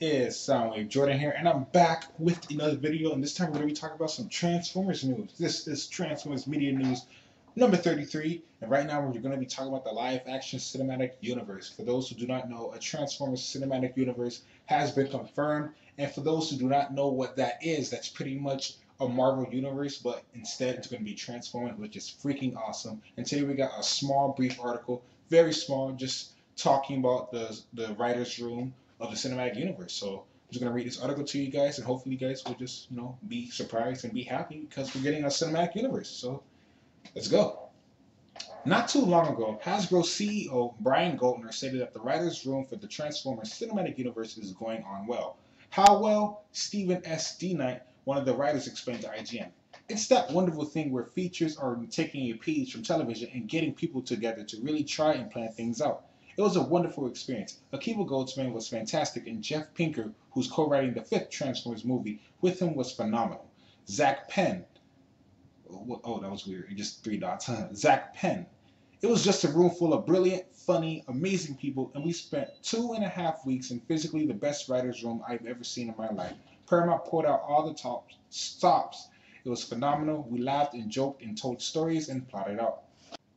This is Soundwave Jordan here, and I'm back with another video, and this time we're going to be talking about some Transformers news. This is Transformers Media News number 33, and right now we're going to be talking about the live-action cinematic universe. For those who do not know, a Transformers Cinematic Universe has been confirmed, and for those who do not know what that is, that's pretty much a Marvel universe, but instead it's going to be Transformers, which is freaking awesome. And today we got a small, brief article, very small, just talking about the writer's room of the cinematic universe. So I'm just going to read this article to you guys, and hopefully you guys will just, you know, be surprised and be happy because we're getting a cinematic universe. So let's go. Not too long ago, Hasbro CEO Brian Goldner stated that the writer's room for the Transformers Cinematic Universe is going on well. How well? Steven S. D. Knight, one of the writers, explained to IGN. It's that wonderful thing where features are taking a page from television and getting people together to really try and plan things out. It was a wonderful experience. Akiva Goldsman was fantastic, and Jeff Pinker, who's co-writing the 5th Transformers movie with him, was phenomenal. Zach Penn. Oh, that was weird. Just 3 dots. Zach Penn. It was just a room full of brilliant, funny, amazing people, and we spent 2.5 weeks in physically the best writer's room I've ever seen in my life. Paramount pulled out all the top stops. It was phenomenal. We laughed and joked and told stories and plotted out.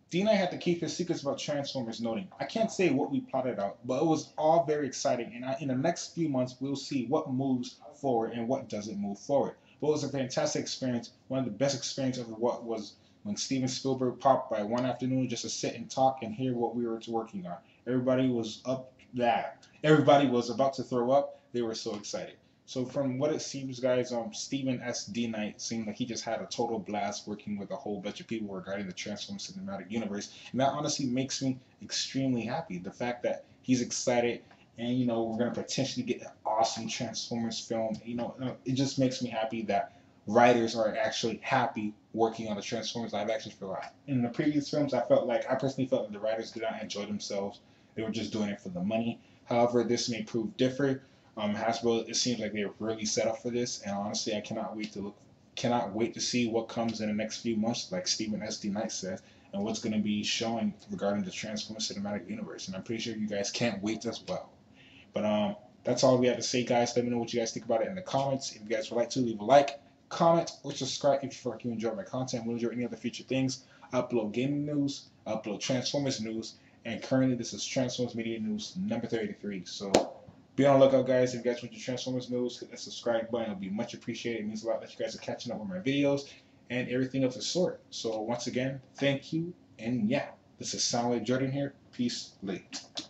D-Knight had to keep his secrets about Transformers, noting, "I can't say what we plotted out, but it was all very exciting, and in the next few months we'll see what moves forward and what doesn't move forward. But it was a fantastic experience, one of the best experiences of what was when Steven Spielberg popped by one afternoon just to sit and talk and hear what we were working on. Everybody was up there. Everybody was about to throw up. They were so excited." So from what it seems, guys, Steven S. D. Knight seemed like he just had a total blast working with a whole bunch of people regarding the Transformers Cinematic Universe, and that honestly makes me extremely happy. The fact that he's excited, and you know we're gonna potentially get an awesome Transformers film. You know, it just makes me happy that writers are actually happy working on the Transformers live action film. In the previous films, I personally felt that the writers did not enjoy themselves. They were just doing it for the money. However, this may prove different. Hasbro, it seems like they're really set up for this, and honestly, I cannot wait to see what comes in the next few months, like Steven S. D. Knight says, and what's going to be showing regarding the Transformers Cinematic Universe. And I'm pretty sure you guys can't wait as well. But that's all we have to say, guys. Let me know what you guys think about it in the comments. If you guys would like to, leave a like, comment, or subscribe if you fucking enjoy my content. We'll enjoy any other future things. I upload gaming news, I upload Transformers news, and currently this is Transformers Media News number 33. So be on the lookout, guys. If you guys want your Transformers news, hit that subscribe button. It'll be much appreciated. It means a lot that you guys are catching up with my videos and everything of the sort. So once again, thank you. And yeah, this is Soundwave Jordan here. Peace. Late.